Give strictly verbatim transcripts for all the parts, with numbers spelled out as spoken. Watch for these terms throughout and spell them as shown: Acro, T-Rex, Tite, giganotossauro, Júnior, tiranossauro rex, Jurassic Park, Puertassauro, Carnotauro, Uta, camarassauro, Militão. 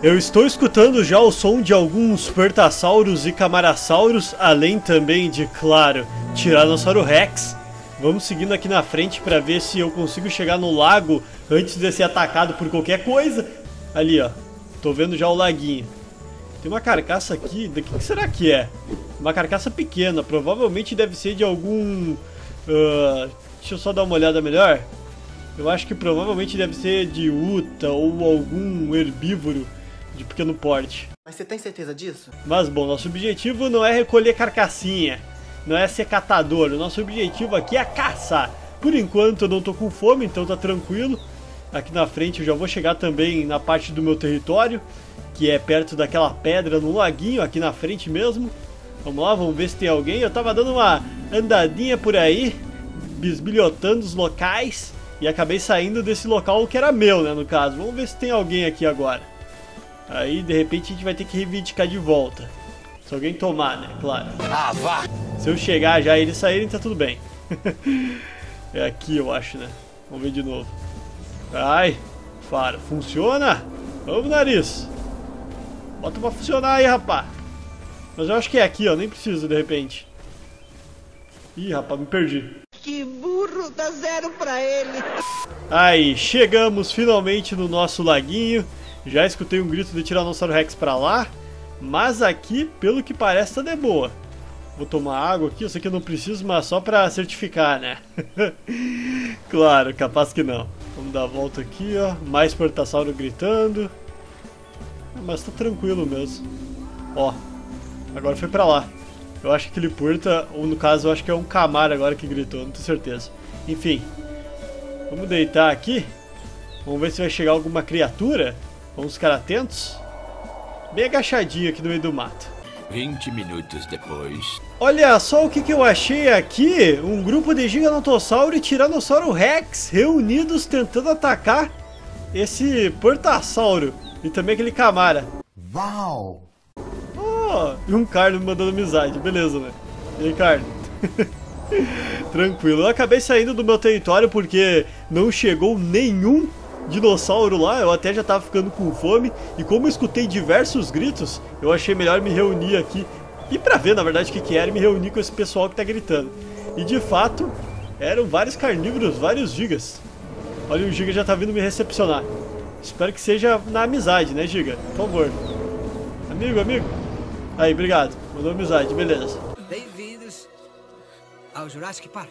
Eu estou escutando já o som de alguns puertassauros e camarassauros, além também de, claro, tiranossauro rex. Vamos seguindo aqui na frente para ver se eu consigo chegar no lago antes de ser atacado por qualquer coisa. Ali, ó. Tô vendo já o laguinho. Tem uma carcaça aqui. Do que será que é? Uma carcaça pequena. Provavelmente deve ser de algum... Uh, deixa eu só dar uma olhada melhor. Eu acho que provavelmente deve ser de Uta ou algum herbívoro de pequeno porte. Mas você tem certeza disso? Mas bom, nosso objetivo não é recolher carcassinha. Não é ser catador, o nosso objetivo aqui é caçar. Por enquanto eu não tô com fome, então tá tranquilo. Aqui na frente eu já vou chegar também na parte do meu território, que é perto daquela pedra no laguinho, aqui na frente mesmo. Vamos lá, vamos ver se tem alguém. Eu tava dando uma andadinha por aí, bisbilhotando os locais, e acabei saindo desse local que era meu, né, no caso. Vamos ver se tem alguém aqui agora. Aí, de repente, a gente vai ter que reivindicar de volta. Se alguém tomar, né, claro. Ah, vá! Se eu chegar já e eles saírem, tá tudo bem. É aqui, eu acho, né? Vamos ver de novo. Ai, faro. Funciona? Vamos, nariz. Bota pra funcionar aí, rapá. Mas eu acho que é aqui, ó. Nem preciso, de repente. Ih, rapá, me perdi. Que burro, dá zero pra ele. Aí, chegamos finalmente no nosso laguinho. Já escutei um grito de Tiranossauro Rex pra lá. Mas aqui, pelo que parece, tá de boa. Vou tomar água aqui, eu sei que eu não preciso, mas só pra certificar, né? Claro, capaz que não. Vamos dar a volta aqui, ó. Mais puertassauro gritando. Mas tá tranquilo mesmo. Ó, agora foi pra lá. Eu acho que aquele puerta, ou no caso, eu acho que é um camar agora que gritou, não tenho certeza. Enfim, vamos deitar aqui. Vamos ver se vai chegar alguma criatura. Vamos ficar atentos. Bem agachadinho aqui no meio do mato. vinte minutos depois. Olha só o que, que eu achei aqui. Um grupo de giganotossauro e tiranossauro rex reunidos tentando atacar esse puertassauro e também aquele camara. Uau! Oh, e um Carno me mandando amizade, beleza, né? E aí, Carno? Tranquilo, eu acabei saindo do meu território porque não chegou nenhum dinossauro lá, eu até já tava ficando com fome, e como eu escutei diversos gritos, eu achei melhor me reunir aqui, e pra ver na verdade o que que era, me reunir com esse pessoal que tá gritando. E de fato, eram vários carnívoros, vários gigas. Olha, o giga já tá vindo me recepcionar. Espero que seja na amizade, né, giga? Por favor. Amigo, amigo. Aí, obrigado. Mandou amizade, beleza. Bem-vindos ao Jurassic Park.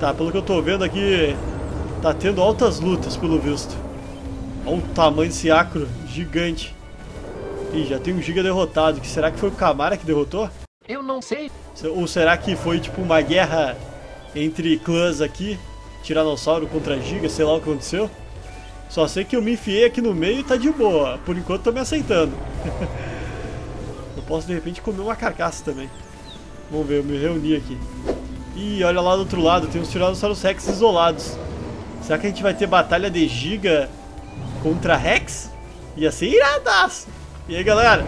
Tá, pelo que eu tô vendo aqui... Tá tendo altas lutas, pelo visto. Olha o tamanho desse acro gigante. Ih, já tem um giga derrotado. Que será que foi o camara que derrotou? Eu não sei. Ou será que foi tipo uma guerra entre clãs aqui? Tiranossauro contra giga, sei lá o que aconteceu. Só sei que eu me enfiei aqui no meio e tá de boa. Por enquanto tô me aceitando. Eu posso de repente comer uma carcaça também. Vamos ver, eu me reuni aqui. Ih, olha lá do outro lado. Tem uns tiranossauros rex isolados. Será que a gente vai ter batalha de giga contra rex? Ia ser iradas! E aí, galera?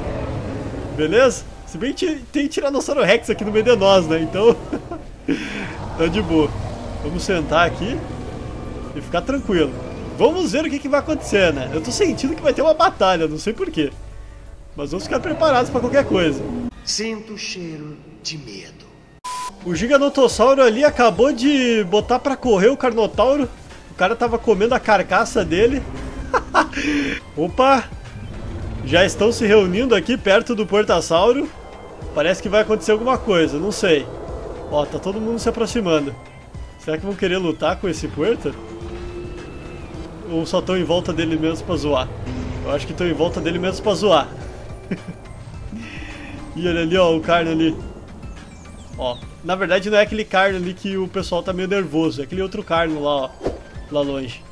Beleza? Se bem que tem tiranossauro rex aqui no meio de nós, né? Então... tá de boa. Vamos sentar aqui e ficar tranquilo. Vamos ver o que, que vai acontecer, né? Eu tô sentindo que vai ter uma batalha, não sei porquê. Mas vamos ficar preparados pra qualquer coisa. Sinto o cheiro de medo. O giganotossauro ali acabou de botar pra correr o carnotauro. O cara tava comendo a carcaça dele. Opa! Já estão se reunindo aqui perto do puertassauro. Parece que vai acontecer alguma coisa, não sei. Ó, tá todo mundo se aproximando. Será que vão querer lutar com esse puerta? Ou só estão em volta dele mesmo pra zoar? Eu acho que estão em volta dele mesmo pra zoar. E olha ali, ó, o Carno ali. Ó, na verdade não é aquele Carno ali que o pessoal tá meio nervoso. É aquele outro Carno lá, ó. Lá longe.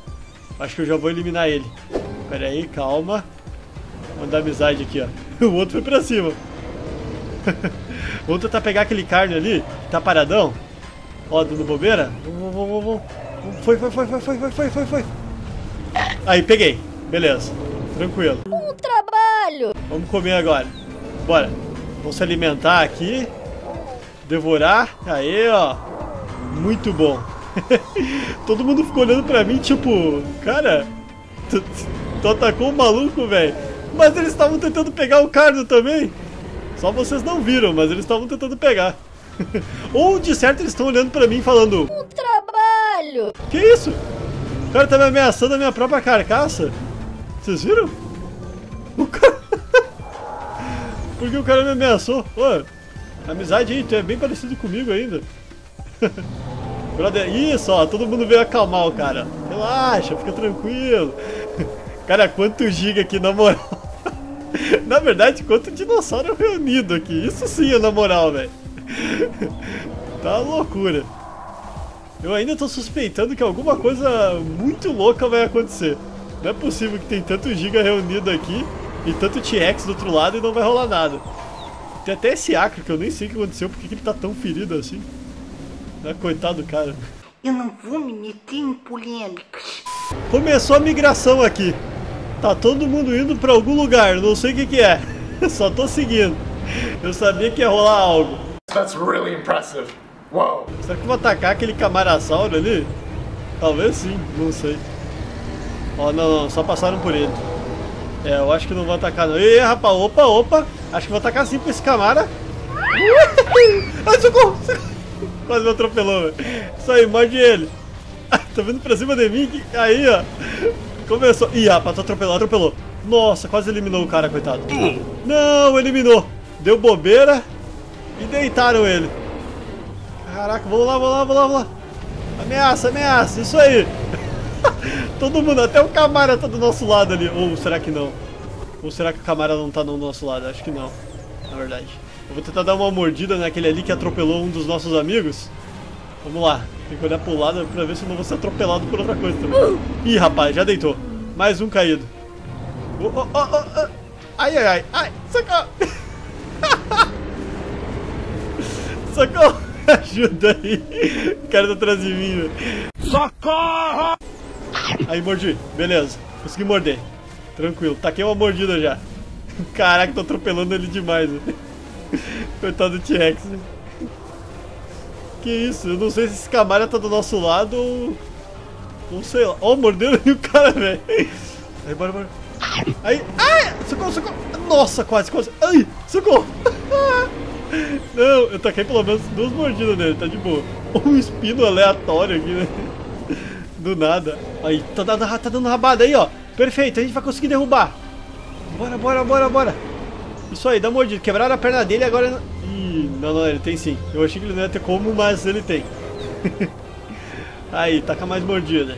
Acho que eu já vou eliminar ele. Pera aí, calma. Vou mandar amizade aqui, ó. O outro foi pra cima. Vou tentar pegar aquele carne ali. Tá paradão. Ó, dando bobeira. Vamos, vamos, vamos. Foi, foi, foi, foi, foi, foi, foi, foi. Aí, peguei. Beleza. Tranquilo. Um trabalho. Vamos comer agora. Bora. Vamos se alimentar aqui. Devorar. Aí, ó. Muito bom. Todo mundo ficou olhando pra mim, tipo, cara, tu, tu atacou o maluco, velho. Mas eles estavam tentando pegar o Carno também. Só vocês não viram, mas eles estavam tentando pegar. Ou de certo eles estão olhando pra mim falando: um trabalho! Que isso? O cara tá me ameaçando a minha própria carcaça? Vocês viram? O cara... Por que o cara me ameaçou? Ué, amizade aí, tu é bem parecido comigo ainda. Isso, ó, todo mundo veio acalmar o cara. Relaxa, fica tranquilo. Cara, quanto giga aqui, na moral. Na verdade, quanto dinossauro reunido aqui. Isso sim é na moral, velho. Tá uma loucura. Eu ainda tô suspeitando que alguma coisa muito louca vai acontecer. Não é possível que tem tanto giga reunido aqui e tanto T-Rex do outro lado e não vai rolar nada. Tem até esse Acro que eu nem sei o que aconteceu, porque que ele tá tão ferido assim. Ah, coitado do cara. Eu não vou me meter em polêmicas. Começou a migração aqui. Tá todo mundo indo pra algum lugar, não sei o que que é. Só tô seguindo. Eu sabia que ia rolar algo. That's really impressive. Wow. Será que eu vou atacar aquele camarassauro ali? Talvez sim, não sei. Ó, oh, não, não, só passaram por ele. É, eu acho que não vou atacar não. Ih, rapaz, opa, opa. Acho que vou atacar sim pra esse camara. Ai, socorro, socorro. Quase me atropelou, velho. Isso aí, morde ele. Tá vindo pra cima de mim? Aí, ó. Começou. Ih, rapaz, atropelou, atropelou. Nossa, quase eliminou o cara, coitado. Não, eliminou. Deu bobeira e deitaram ele. Caraca, vamos lá, vamos lá, vamos lá, vamos lá. Ameaça, ameaça, isso aí. Todo mundo, até o camara tá do nosso lado ali. Ou será que não? Ou será que o camara não tá do nosso lado? Acho que não, na verdade. Eu vou tentar dar uma mordida naquele ali que atropelou um dos nossos amigos. Vamos lá, tem que olhar pro lado pra ver se eu não vou ser atropelado por outra coisa também. Ih, rapaz, já deitou. Mais um caído. Oh, oh, oh, oh, oh. Ai, ai, ai, ai, socorro. Socorro, ajuda aí. O cara tá atrás de mim, velho. Socorro! Aí, mordi, beleza, consegui morder. Tranquilo, taquei uma mordida já. Caraca, tô atropelando ele demais, velho. Coitado do T-Rex. Que isso, eu não sei se esse camara tá do nosso lado ou... Não sei lá. Ó, oh, mordeu ali o cara, velho. Aí, bora, bora. Aí, ai, socorro, socorro. Nossa, quase, quase. Ai, socorro. Não, eu taquei pelo menos duas mordidas nele, tá de boa. Um espino aleatório aqui, né? Do nada. Aí, tá dando, tá dando rabada aí, ó. Perfeito, a gente vai conseguir derrubar. Bora, bora, bora, bora. Isso aí, dá uma mordida. Quebraram a perna dele e agora... Ih, não, não, ele tem sim. Eu achei que ele não ia ter como, mas ele tem. Aí, taca mais mordida.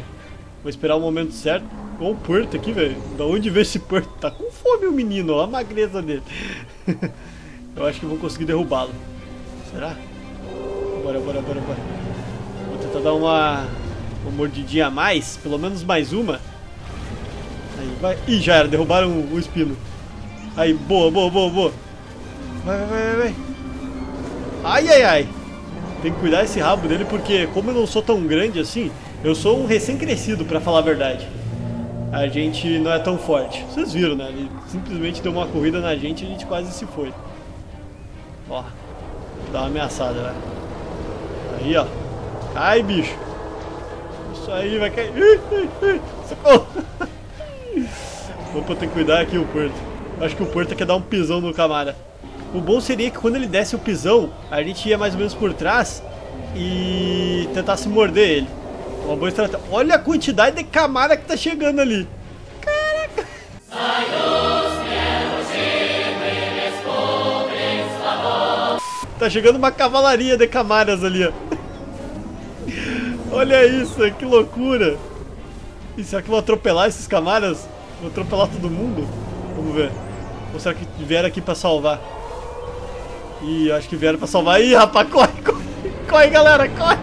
Vou esperar o momento certo. Olha o Puerto aqui, velho. Da onde veio esse Puerto? Tá com fome o menino, olha a magreza dele. Eu acho que vou conseguir derrubá-lo. Será? Bora, bora, bora, bora. Vou tentar dar uma... uma mordidinha a mais. Pelo menos mais uma. Aí, vai. Ih, já era. Derrubaram o espino. Aí, boa, boa, boa, boa. Vai, vai, vai, vai. Ai, ai, ai. Tem que cuidar esse rabo dele, porque como eu não sou tão grande assim, eu sou um recém-crescido, pra falar a verdade. A gente não é tão forte. Vocês viram, né? Ele simplesmente deu uma corrida na gente e a gente quase se foi. Ó, dá uma ameaçada, velho. Aí, ó. Cai, bicho. Isso aí, vai cair. Socorro. Opa, tem que cuidar aqui o Puerto. Acho que o Puerto quer dar um pisão no camara. O bom seria que quando ele desse o pisão, a gente ia mais ou menos por trás e tentasse morder ele. Uma boa estratégia. Olha a quantidade de camara que tá chegando ali. Caraca! Tá chegando uma cavalaria de camaras ali, ó. Olha isso, que loucura. E será que eu vou atropelar esses camaras? Vou atropelar todo mundo? Vamos ver. Ou será que vieram aqui pra salvar? Ih, acho que vieram pra salvar. Ih, rapaz, corre, corre. Corre, galera, corre.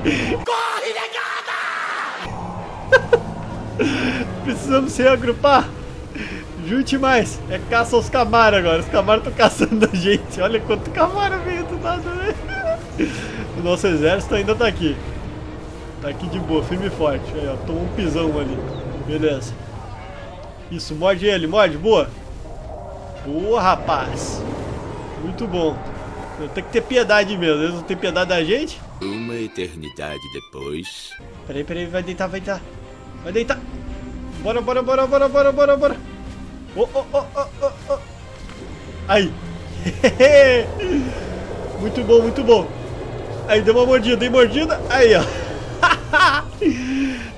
Corre, negada! Precisamos se agrupar. Junte mais. É caça aos camaras agora. Os camaras estão caçando a gente. Olha quanto camara veio do nada, né? O nosso exército ainda tá aqui. Tá aqui de boa, firme e forte. Aí, ó, tomou um pisão ali. Beleza. Isso, morde ele, morde, boa. Boa, rapaz. Muito bom. Tem que ter piedade mesmo. Eles não têm piedade da gente? Uma eternidade depois. Peraí, peraí, vai deitar, vai deitar. Vai deitar. Bora, bora, bora, bora, bora, bora, bora. Oh, oh, oh, oh, oh, Aí. Muito bom, muito bom. Aí deu uma mordida, dei mordida. Aí, ó.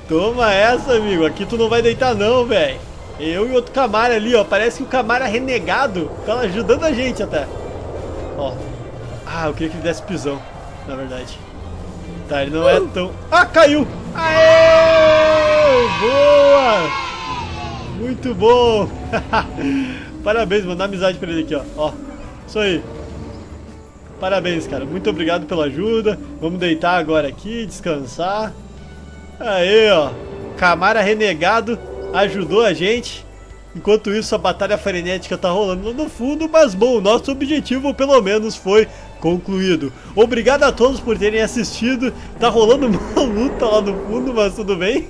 Toma essa, amigo. Aqui tu não vai deitar não, velho. Eu e outro camara ali, ó. Parece que o camara renegado tá ajudando a gente até. Ó. Ah, eu queria que ele desse pisão, na verdade. Tá, ele não é tão... Ah, caiu! Aê! Boa! Muito bom! Parabéns, mano. Dá amizade pra ele aqui, ó. Ó, isso aí. Parabéns, cara. Muito obrigado pela ajuda. Vamos deitar agora aqui, descansar. Aí, ó. Camara renegado ajudou a gente. Enquanto isso, a batalha frenética tá rolando lá no fundo, mas bom, nosso objetivo pelo menos foi concluído. Obrigado a todos por terem assistido. Tá rolando uma luta lá no fundo, mas tudo bem.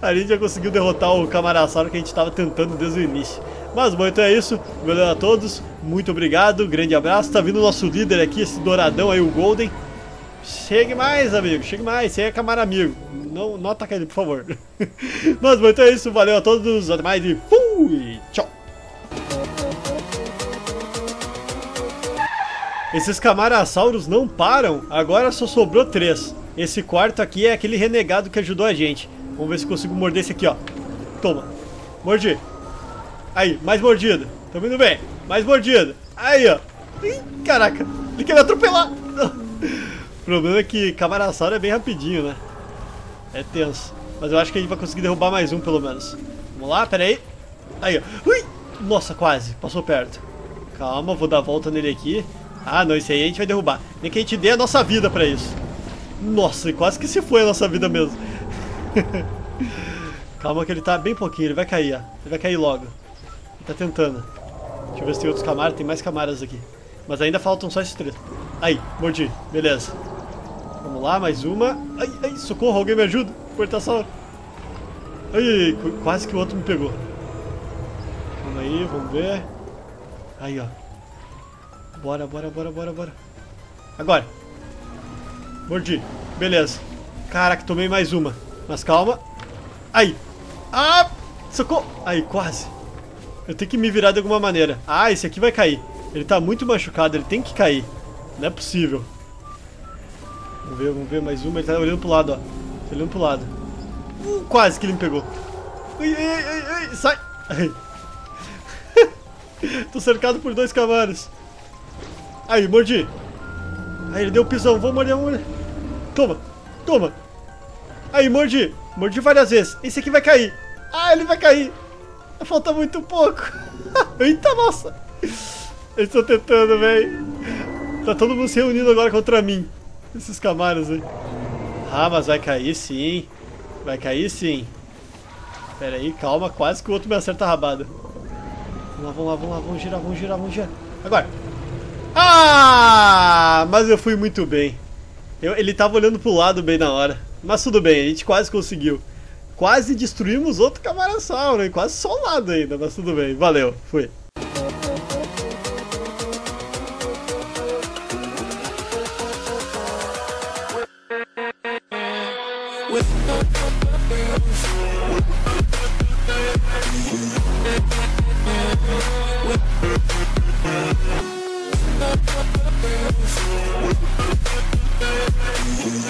A gente já conseguiu derrotar o camarassauro que a gente tava tentando desde o início. Mas bom, então é isso. Valeu a todos. Muito obrigado. Grande abraço. Tá vindo o nosso líder aqui, esse douradão aí, o Golden. Chegue mais, amigo. Chegue mais. Você é camara amigo. Não, não ataca ele, por favor. Mas bom, então é isso. Valeu a todos. Até mais e fui. Tchau. Esses camarassauros não param. Agora só sobrou três. Esse quarto aqui é aquele renegado que ajudou a gente. Vamos ver se consigo morder esse aqui, ó. Toma. Mordi. Aí, mais mordida. Tamo indo bem. Mais mordida. Aí, ó. Ih, caraca. Ele quer me atropelar. O problema é que camarassauro é bem rapidinho, né? É tenso. Mas eu acho que a gente vai conseguir derrubar mais um, pelo menos. Vamos lá, pera aí. Aí, ó. Ui! Nossa, quase. Passou perto. Calma, vou dar a volta nele aqui. Ah, não. Esse aí a gente vai derrubar. Nem que a gente dê a nossa vida pra isso. Nossa, quase que se foi a nossa vida mesmo. Calma que ele tá bem pouquinho. Ele vai cair, ó. Ele vai cair logo. Ele tá tentando. Deixa eu ver se tem outros camaras. Tem mais camaras aqui. Mas ainda faltam só esses três. Aí, mordi. Beleza. Vamos lá, mais uma. Ai, ai, socorro, alguém me ajuda. Puertassauro. Ai, quase que o outro me pegou. Calma aí, vamos ver. Aí, ó. Bora, bora, bora, bora, bora. Agora. Mordi. Beleza. Caraca, tomei mais uma. Mas calma. Aí. Ah, socorro. Aí, quase. Eu tenho que me virar de alguma maneira. Ah, esse aqui vai cair. Ele tá muito machucado, ele tem que cair. Não é possível. Vamos ver, vamos ver mais uma. Ele tá olhando pro lado, ó. Tá olhando pro lado. Uh, quase que ele me pegou. Ai, ai, ai, ai. Sai. Ai. Tô cercado por dois camaras. Aí, mordi. Aí, ele deu um pisão. Vou morder, vou morder. Toma, toma. Aí, mordi. Mordi várias vezes. Esse aqui vai cair. Ah, ele vai cair. Falta muito pouco. Eita, nossa. Eles estão tentando, velho. Tá todo mundo se reunindo agora contra mim. Esses camaras aí. Ah, mas vai cair sim. Vai cair sim. Pera aí, calma. Quase que o outro me acerta a rabada. Vamos lá, vamos lá, vamos lá. Vamos girar, vamos girar, vamos girar. Agora. Ah! Mas eu fui muito bem. Eu, ele tava olhando pro lado bem na hora. Mas tudo bem, a gente quase conseguiu. Quase destruímos outro camarassauro, hein? Quase só um lado ainda, mas tudo bem. Valeu, fui. We'll be right back.